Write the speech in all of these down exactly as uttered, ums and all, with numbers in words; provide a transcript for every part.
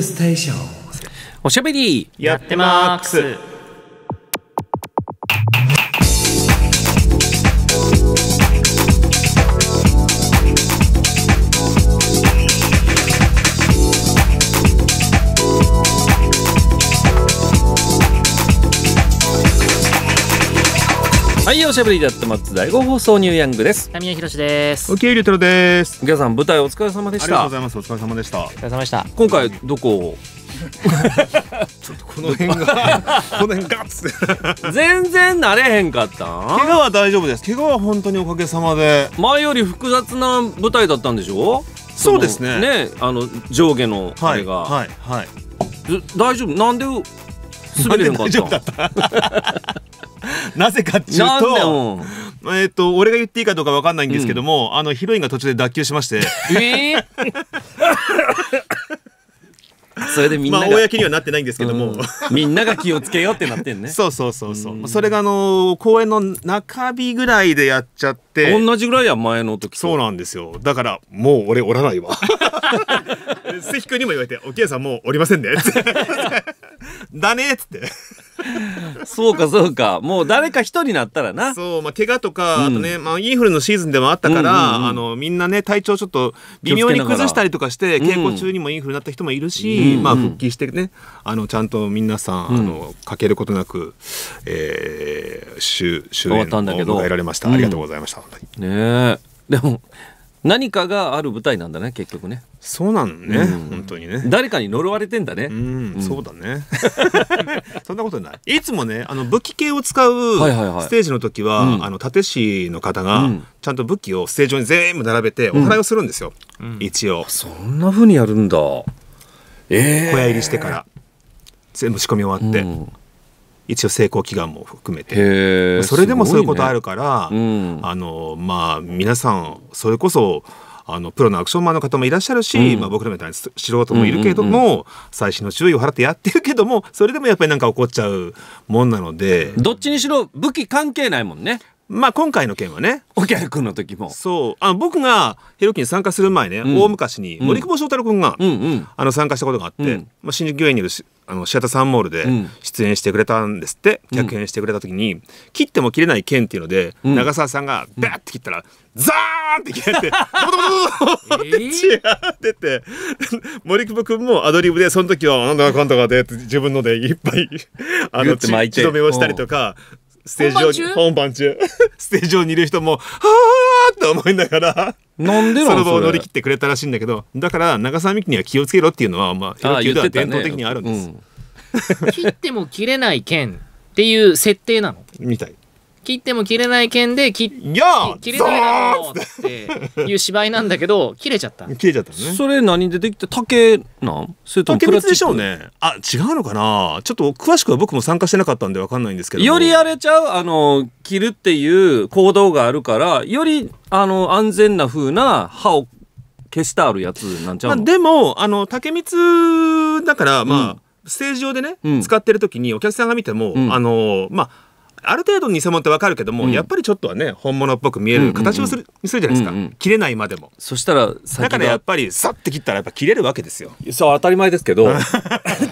スステーションおしゃべりやってまーす。はい、おしゃべりだってまっつだいご放送ニューヤングです。タミヤヒロシです。沖江龍太郎です。皆さん舞台お疲れ様でした。ありがとうございます。お疲れ様でした。お疲れ様でした。今回どこ？ちょっとこの辺がこの辺ガッツ。全然慣れへんかった。怪我は大丈夫です。怪我は本当におかげさまで。前より複雑な舞台だったんでしょ？そうですね。ね、あの上下のあれが。はいはい。大丈夫？なんで滑れへんかった？なぜかっていうと、えっと俺が言っていいかどうかわかんないんですけども、あのヒロインが途中で脱臼しまして、それでみんな公にはなってないんですけども、みんなが気をつけようってなってんね。そうそうそうそう。それがあの公演の中日ぐらいでやっちゃって、同じぐらいや前の時。そうなんですよ。だからもう俺おらないわ。関君にも言われて、おきえさんもうおりませんね。だねっつって。そうかそうか、もう誰か一人なったらな。そう、まあ怪我とか、あとね、まあインフルのシーズンでもあったから、あのみんなね体調ちょっと微妙に崩したりとかして、稽古中にもインフルになった人もいるし、まあ復帰してね、あのちゃんと皆さんあの欠けることなく終演を迎えられました。ありがとうございました。本当に。ね、でも何かがある舞台なんだね、結局ね。そうなんね、本当にね。誰かに呪われてんだね。うん、そうだね。そんなことない。いつもね、あの武器系を使うステージの時は、あの殺陣師の方がちゃんと武器をステージ上に全部並べてお祓いをするんですよ。一応。そんな風にやるんだ。ええ。小屋入りしてから全部仕込み終わって。一応成功祈願も含めて、それでもそういうことあるから、ね、うん、あのまあ皆さんそれこそあのプロのアクションマンの方もいらっしゃるし、うん、まあ僕らみたいな素人もいるけども、細心の注意を払ってやってるけども、それでもやっぱりなんか起こっちゃうもんなので、どっちにしろ武器関係ないもんね。まあ今回の件はね、お客君の時もそう、あの僕がヘロキに参加する前ね、うん、大昔に森久保祥太郎君が、うん、あの参加したことがあって、うん、まあ新宿御苑にいるし、あのシアターサンモールで出演してくれたんですって、うん、客演してくれた時に切っても切れない剣っていうので、うん、長澤さんがバッて切ったら、うん、ザーンって切れて、ドドドドドって血が出て、森久保君もアドリブでその時はなんだかんだかで自分のでいっぱいあの血止めをしたりとか。ステージ上に本番中ステージ上にいる人も「はあ」って思いながら、なんでなんその場を乗り切ってくれたらしいんだけど、だから長澤美樹には気をつけろっていうのはまあ野球では伝統的にあるんです。切っても切れない剣っていう設定なのみたい。切っても切れない剣で切れないだろうっていう芝居なんだけど、切れちゃった。切れちゃったね。それ何でできた竹なん？それともプラスでしょうね。あ、違うのかな。ちょっと詳しくは僕も参加してなかったんでわかんないんですけど、よりあれちゃう、あの切るっていう行動があるから、よりあの安全な風な刃を消してあるやつなんちゃうの？でもあの竹光だからまあステージ上でね使ってる時にお客さんが見てもあのまあある程度偽物ってわかるけども、うん、やっぱりちょっとはね本物っぽく見える形をする、うん、うん、するじゃないですか、うん、うん、切れないまでも。そしたらだからやっぱりさって切ったらやっぱ切れるわけですよ。そう、当たり前ですけど。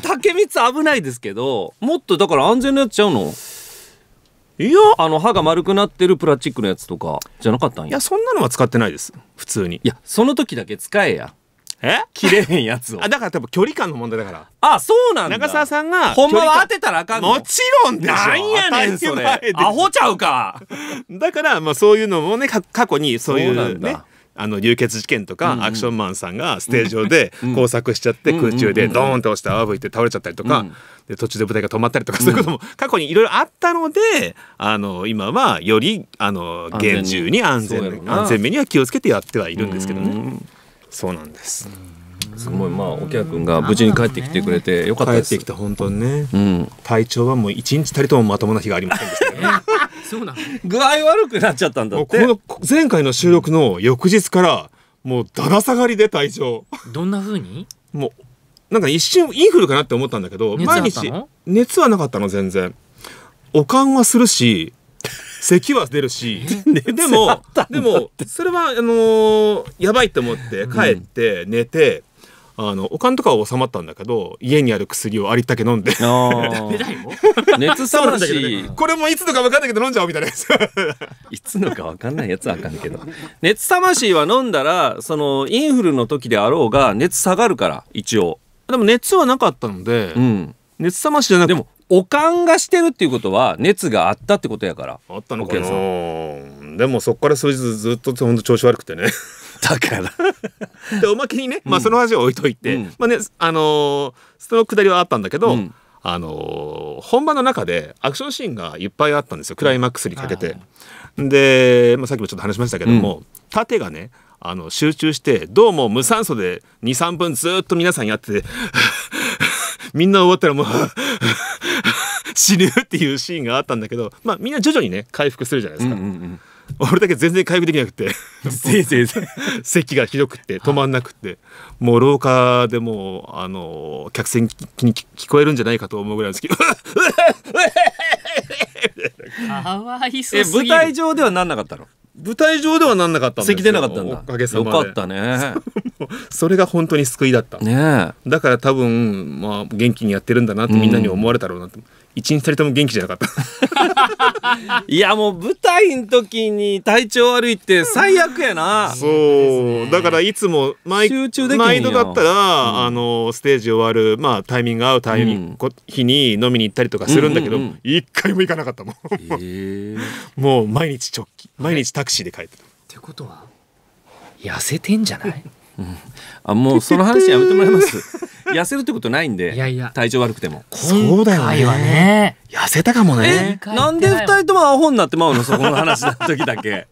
竹光危ないですけど、もっとだから安全なやつちゃうの？いや、あの刃が丸くなってるプラスチックのやつとかじゃなかったんや。いや、そんなのは使ってないです、普通に。いや、その時だけ使えや。え？切れへんやつを。あ、だから多分距離感の問題だから。あ、そうなんだ。長澤さんがほんまは当てたらあかんの。もちろんでしょ。なんやねんそれ。アホちゃうか。だからまあそういうのもね、過去にそういうね、あの流血事件とかアクションマンさんがステージ上で工作しちゃって空中でドーンと押して泡吹いて倒れちゃったりとか、で途中で舞台が止まったりとか、そういうことも過去にいろいろあったので、あの今はよりあの厳重に安全安全面には気をつけてやってはいるんですけどね。そうなんです。すごい、まあおきゃくんが無事に帰ってきてくれてよかったです。帰ってきた本当にね。うん、体調はもう一日たりともまともな日がありませんでしたね。そうなの。具合悪くなっちゃったんだって。この前回の収録の翌日からもうだだ下がりで体調。どんな風に？もうなんか一瞬インフルかなって思ったんだけど、毎日熱はなかったの全然。悪寒はするし。咳は出るし、でもでもそれはあのー、やばいと思って帰って寝て、あのおかんとかは収まったんだけど、家にある薬をありったけ飲んで、熱さましこれもいつのか分かんないけど飲んじゃおうみたいなやついつのか分かんないやつはあかんけど、熱さましは飲んだらそのインフルの時であろうが熱下がるから一応。でも熱はなかったので、うん、熱さましじゃなくてもおかんがしてるっていうことは熱があったってことやから、あったのかな。でもそこから数日ずっとほんと調子悪くてねだからでおまけにね、まあ、その話は置いといて、うん、まあね、あのー、そのくだりはあったんだけど、うん、あのー、本番の中でアクションシーンがいっぱいあったんですよ、クライマックスにかけて。で、まあ、さっきもちょっと話しましたけども、うん、盾がねあの集中してどうも無酸素でにさんぷんずっと皆さんやっててみんな終わったらもう死ぬっていうシーンがあったんだけど、まあ、みんな徐々にね回復するじゃないですか。俺だけ全然回復できなくてせいぜい咳がひどくて止まんなくて、はい、もう廊下でもうあの客船に聞こえるんじゃないかと思うぐらいですけどかわいそうすぎる。舞台上ではなんなかったの？舞台上ではなんなかったんですよ。咳出なかったんだ。おかげさまでよかったねそれが本当に救いだったね。だから多分、まあ、元気にやってるんだなってみんなに思われたろうなって、うん、一日たりとも元気じゃなかったいやもう舞台の時に体調悪いって最悪やなそうだからいつも毎度だったら、うん、あのステージ終わる、まあ、タイミング合うタイミング、うん、日に飲みに行ったりとかするんだけど一回も行かなかったもんもう毎日直帰、毎日タクシーで帰ってた。ってことは痩せてんじゃないうん、あもうその話やめてもらいます痩せるってことないんで。いやいや体調悪くてもそうだよね。痩せたかもね。なんでふたりともアホになってまうのそこの話の時だけ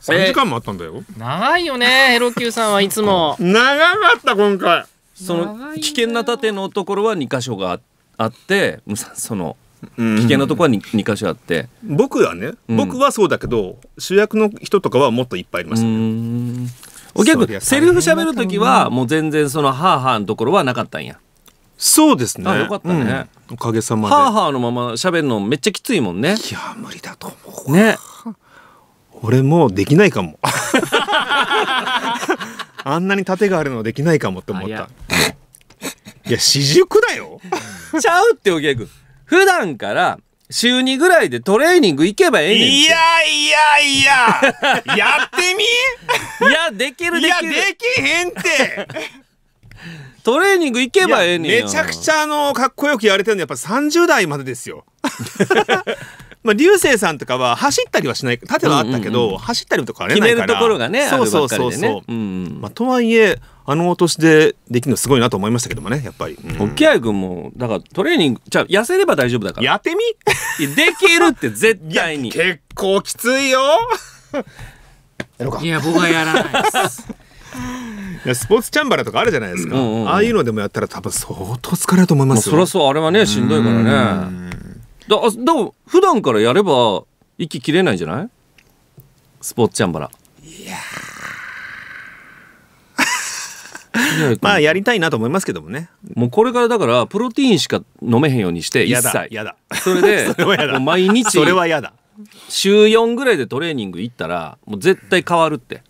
さんじかんもあったんだよ。長いよねヘロ Q さんはいつも長かった今回。その危険な盾のところはにかしょがあってその危険なところは に, にか所あって、僕はね、うん、僕はそうだけど主役の人とかはもっといっぱいあります、ね、お客セリフ喋る時はもう全然そのハーハーのところはなかったんや。そうですね。あ、よかったね、うん、おかげさまで。ハーハーのまま喋るのめっちゃきついもんね。いや無理だと思うね俺もできないかもあんなに盾があるのできないかもって思った。いや私塾だよちゃうってお客普段から週にぐらいでトレーニング行けばええねん。いやいやいややってみいやできるできるいやできへんってトレーニング行けばええねん。めちゃくちゃあのかっこよくやれてるのやっぱさんじゅうだいまでですよまあ流星さんとかは走ったりはしない、縦はあったけど走ったりとかはあれないから決めるところがねあるばっかりでね。そうそうそうそう、まあ、とはいえあのお年でできるのすごいなと思いましたけどもねやっぱり。沖合君もだからトレーニングじゃあ痩せれば大丈夫だからやってみできるって絶対に。結構きついよやろうか。いや僕はやらないですいやスポーツチャンバラとかあるじゃないですか、ああいうのでもやったら多分相当疲れると思いますよ。まあ、そりゃそうあれはねしんどいからね。だだ普段からやれば息切れないんじゃないスポーツチャンバラ。いやまあやりたいなと思いますけどもね。もうこれからだからプロテインしか飲めへんようにして一切。やだ。それで毎日それはやだ。しゅうよんぐらいでトレーニング行ったらもう絶対変わるって。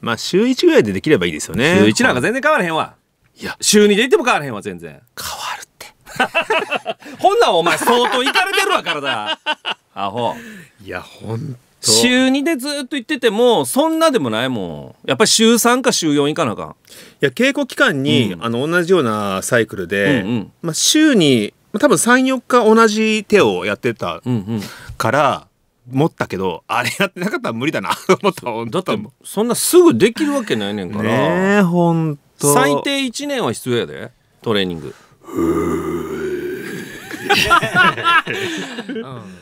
まあしゅういちぐらいでできればいいですよね。週いちなんか全然変わらへんわ。いやしゅうにで行っても変わらへんわ全然。変わるって。ほんなんお前相当いかれてるわ体。アホ。いやほんと。しゅうにでずっと行っててもそんなでもないもん。やっぱりしゅうさんかしゅうよんいかなあかん。いや稽古期間に、うん、あの同じようなサイクルで、うんうん、まあ週に多分さんよっか同じ手をやってたから持ったけど、あれやってなかったら無理だなと思った。だってそんなすぐできるわけないねんからねえほんと最低いちねんは必要やでトレーニングうん、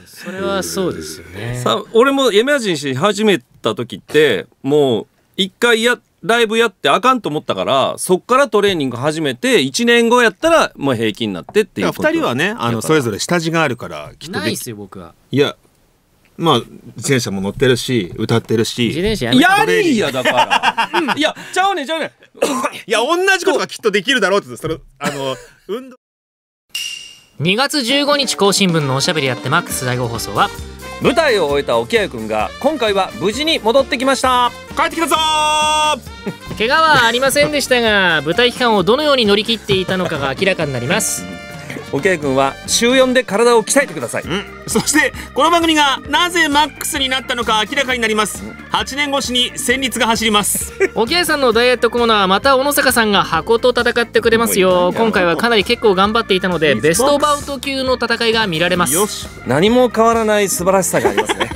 それはそうですよね。さ俺もエマージェンシー始めた時ってもう一回やライブやってあかんと思ったからそっからトレーニング始めていちねんごやったらもう平均になってっていうこと。ふたりはねあのそれぞれ下地があるからきっとないですよ僕は。いやまあ自転車も乗ってるし歌ってるし自転車やりやだからいやちゃうねちゃうねいや同じことがきっとできるだろうってそれあの運動にがつじゅうごにち更新分のおしゃべりやってマックスだいご放送は舞台を終えた沖合くんが今回は無事に戻ってきました。帰ってきたぞー怪我はありませんでしたが舞台期間をどのように乗り切っていたのかが明らかになります。沖合くんは週よんで体を鍛えてください、うん、そしてこの番組がなぜマックスになったのか明らかになります。はちねん越しに戦慄が走ります。沖合さんのダイエットコーナー、また小野坂さんが箱と戦ってくれますよ。今回はかなり結構頑張っていたのでベストバウト級の戦いが見られます。よし、何も変わらない素晴らしさがありますね